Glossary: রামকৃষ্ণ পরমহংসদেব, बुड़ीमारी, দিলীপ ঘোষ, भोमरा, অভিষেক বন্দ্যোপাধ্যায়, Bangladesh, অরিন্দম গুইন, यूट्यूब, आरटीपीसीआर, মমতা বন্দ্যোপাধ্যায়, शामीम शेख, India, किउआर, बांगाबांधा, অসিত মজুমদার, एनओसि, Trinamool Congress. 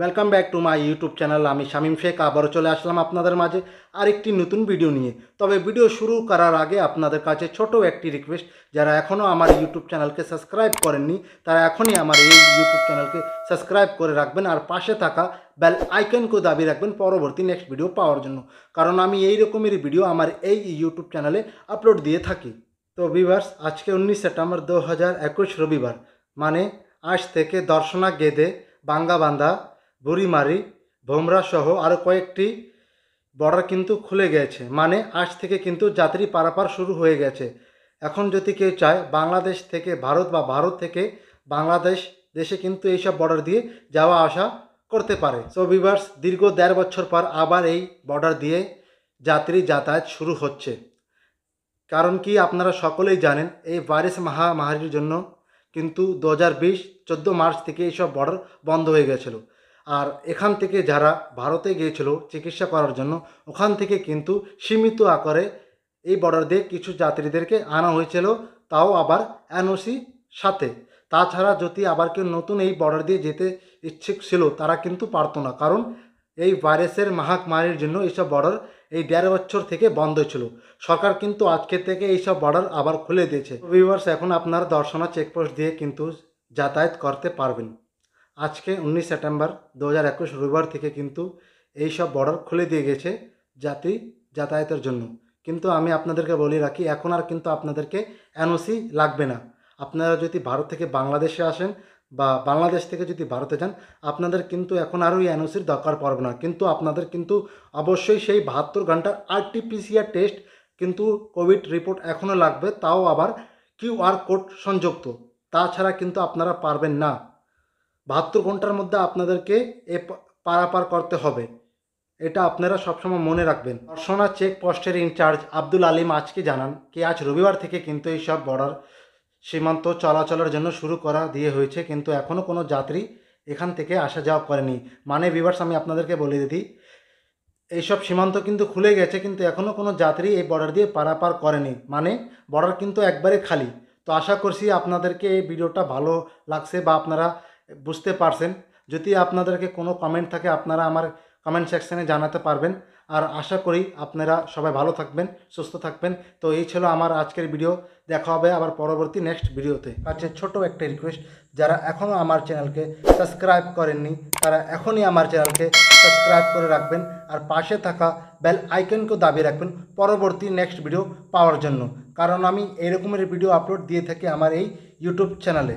Welcome back to my यूट्यूब channel आमी शामीम शेख आबारो चले आसलाम आपनादेर माझे आरेकटी नतून भिडियो निये। तबे भिडियो शुरू करार आगे आपनादेर काछे छोटो एकटी रिक्वेस्ट, जारा एखोनो आमार यूट्यूब चैनलके सबस्क्राइब करेननि तारा एखोनी आमार एई यूट्यूब चैनलके सबस्क्राइब करे राखबेन और पाशे थाका बेल आइकनके दाबी राखबेन परवर्ती नेक्स्ट भिडियो पाओयार जन्य, कारण आमी एई रकमेर भिडियो आमार एई यूट्यूब चैनेले आपलोड दिये थाकि। तो भिउयार्स, आजके 19 सेप्टेम्बर 2021 रविवार, माने आज थेके दर्शना गेदे, बांगाबांधा, बुड़ीमारी, भोमरा सह और कयेकटी बॉर्डर किन्तु खुले गए, माने आज थेके किन्तु यात्री पारापार शुरू हो गए। एखन जदि केउ चाय बांग्लादेश थेके भारत बा भारत थेके बांग्लादेश देशे किन्तु एई सब बॉर्डर दिए जावा आसा करते पारे। सो भिउयार्स, दीर्घ 1.5 বছর पर आबार एई बॉर्डर दिए यात्री यातायात शुरू होच्छे। कारण कि आपनारा सकलेई जानेन एई भाइरास महामारीर जन्य किन्तु 2020 14 मार्च थेके एई सब बॉर्डर बंद हो गेछिलो। আর এখান থেকে যারা ভারতে গিয়েছিল চিকিৎসা করার জন্য, ওখান থেকে কিন্তু সীমিত আকারে এই বর্ডার দিয়ে কিছু যাত্রীদেরকে আনা হয়েছিল, তাও আবার এনওসি সাথে। তাছাড়া যদি আবার কেউ নতুন এই বর্ডার দিয়ে যেতে ইচ্ছুক ছিল তারা কিন্তু পারতো না, কারণ এই ভাইরাসের মহামারীর জন্য এইসব বর্ডার এই 1.5 বছর থেকে বন্ধ ছিল। সরকার কিন্তু আজকে থেকে এইসব বর্ডার আবার খুলে দিয়েছে। ভিউয়ার্স, এখন আপনারা দর্শনা চেকপোস্ট দিয়ে কিন্তু যাতায়াত করতে পারবেন। आज के 19 सेप्टेम्बर 2021 रविवार थेके किन्तु एई सब बॉर्डर खुले दिए गेछे यात्री यातायातेर जन्य। किन्तु आमी आपनादेरके बोले राखी, एखोन आर किन्तु आपनादेरके एनओसि लागबे ना। आपनारा जदि भारत थेके बांग्लादेशे आसेन बा बांग्लादेश थेके जदि भारते जान, आपनादेर किन्तु एखोन आर ओई एनओसिर दरकार पड़बे ना। किन्तु आपनादेर किन्तु अवश्यई सेई 72 ঘণ্টার आरटीपीसीआर टेस्ट किन्तु कोविड रिपोर्ट एखोनो लागबे, ताओ आबार किउआर कोड संयुक्त। ताछाड़ा किन्तु आपनारा पारबेन ना। 72 ঘণ্টার মধ্যে আপনাদেরকে এ পারাপার করতে হবে, এটা আপনারা সবসময় মনে রাখবেন। দর্শনা চেক পোস্টের ইনচার্জ আব্দুল আলিম আজকে জানান কি আজ রবিবার থেকে কিন্তু এই সব বর্ডার সীমান্ত চলাচলের জন্য শুরু করা দিয়ে হয়েছে, কিন্তু এখনও কোনো যাত্রী এখান থেকে আসা যাওয়া করেনি। মানে ভিউয়ার্স, আমি আপনাদেরকে বলে দিই, এইসব সীমান্ত কিন্তু খুলে গেছে, কিন্তু এখনও কোনো যাত্রী এই বর্ডার দিয়ে পারাপার করেনি, মানে বর্ডার কিন্তু একবারে খালি। তো আশা করছি আপনাদেরকে এই ভিডিওটা ভালো লাগছে বা আপনারা বুঝতে পারছেন। যদি আপনাদেরকে কোনো কমেন্ট থাকে আপনারা আমার কমেন্ট সেকশনে জানাতে পারবেন। আর আশা করি আপনারা সবাই ভালো থাকবেন, সুস্থ থাকবেন। তো এই ছিল আমার আজকের ভিডিও, দেখা হবে আবার পরবর্তী নেক্সট ভিডিওতে। আচ্ছা, ছোট একটা রিকোয়েস্ট, যারা এখনও আমার চ্যানেলকে সাবস্ক্রাইব করেননি তারা এখনই আমার চ্যানেলকে সাবস্ক্রাইব করে রাখবেন আর পাশে থাকা বেল আইকনকে দাবিয়ে রাখবেন পরবর্তী নেক্সট ভিডিও পাওয়ার জন্য, কারণ আমি এরকমের ভিডিও আপলোড দিয়ে থাকি আমার এই ইউটিউব চ্যানেলে।